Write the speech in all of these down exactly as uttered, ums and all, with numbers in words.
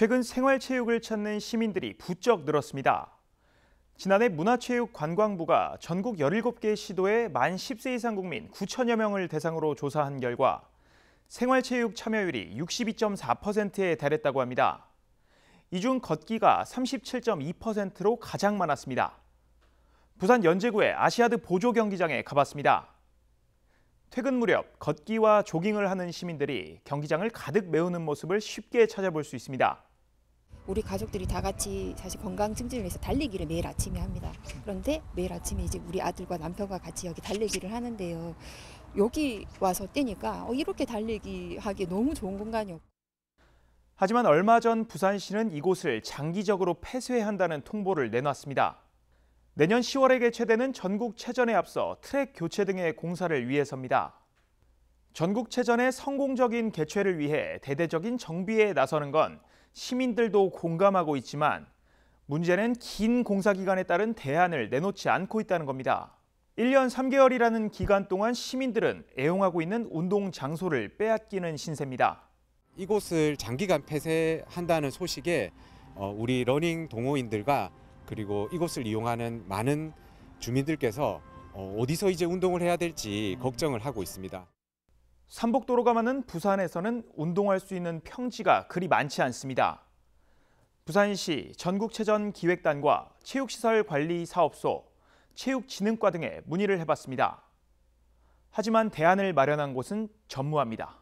최근 생활체육을 찾는 시민들이 부쩍 늘었습니다. 지난해 문화체육관광부가 전국 열일곱 개 시도의 만 십 세 이상 국민 구천여 명을 대상으로 조사한 결과 생활체육 참여율이 육십이 점 사 퍼센트에 달했다고 합니다. 이 중 걷기가 삼십칠 점 이 퍼센트로 가장 많았습니다. 부산 연제구의 아시아드 보조 경기장에 가봤습니다. 퇴근 무렵 걷기와 조깅을 하는 시민들이 경기장을 가득 메우는 모습을 쉽게 찾아볼 수 있습니다. 우리 가족들이 다 같이 사실 건강 증진을 위해서 달리기를 매일 아침에 합니다. 그런데 매일 아침에 이제 우리 아들과 남편과 같이 여기 달리기를 하는데요. 여기 와서 뛰니까 이렇게 달리기 하기에 너무 좋은 공간이었고. 하지만 얼마 전 부산시는 이곳을 장기적으로 폐쇄한다는 통보를 내놨습니다. 내년 시월에 개최되는 전국체전에 앞서 트랙 교체 등의 공사를 위해서입니다. 전국체전의 성공적인 개최를 위해 대대적인 정비에 나서는 건 시민들도 공감하고 있지만 문제는 긴 공사 기간에 따른 대안을 내놓지 않고 있다는 겁니다. 일 년 삼 개월이라는 기간 동안 시민들은 애용하고 있는 운동 장소를 빼앗기는 신세입니다. 이곳을 장기간 폐쇄한다는 소식에 우리 러닝 동호인들과 그리고 이곳을 이용하는 많은 주민들께서 어디서 이제 운동을 해야 될지 걱정을 하고 있습니다. 삼복도로가 많은 부산에서는 운동할 수 있는 평지가 그리 많지 않습니다. 부산시 전국체전기획단과 체육시설관리사업소, 체육진흥과 등에 문의를 해봤습니다. 하지만 대안을 마련한 곳은 전무합니다.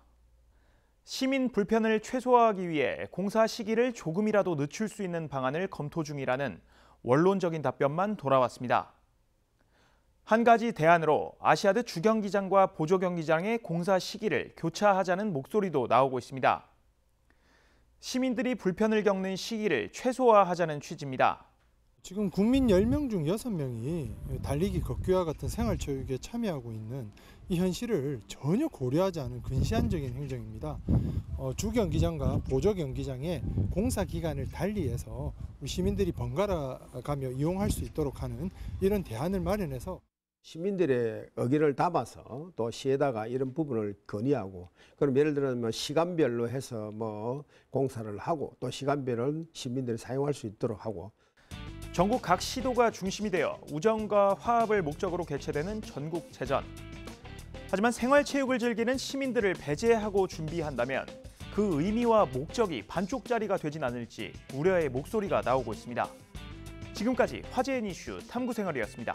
시민 불편을 최소화하기 위해 공사 시기를 조금이라도 늦출 수 있는 방안을 검토 중이라는 원론적인 답변만 돌아왔습니다. 한 가지 대안으로 아시아드 주경기장과 보조경기장의 공사 시기를 교차하자는 목소리도 나오고 있습니다. 시민들이 불편을 겪는 시기를 최소화하자는 취지입니다. 지금 국민 열 명 중 여섯 명이 달리기, 걷기와 같은 생활체육에 참여하고 있는 이 현실을 전혀 고려하지 않은 근시안적인 행정입니다. 어, 주경기장과 보조경기장의 공사 기간을 달리해서 시민들이 번갈아가며 이용할 수 있도록 하는 이런 대안을 마련해서 시민들의 의견을 담아서 또 시에다가 이런 부분을 건의하고, 그럼 예를 들면 시간별로 해서 뭐 공사를 하고 또 시간별은 시민들이 사용할 수 있도록 하고. 전국 각 시도가 중심이 되어 우정과 화합을 목적으로 개최되는 전국체전. 하지만 생활체육을 즐기는 시민들을 배제하고 준비한다면 그 의미와 목적이 반쪽짜리가 되진 않을지 우려의 목소리가 나오고 있습니다. 지금까지 화제앤이슈 탐구생활이었습니다.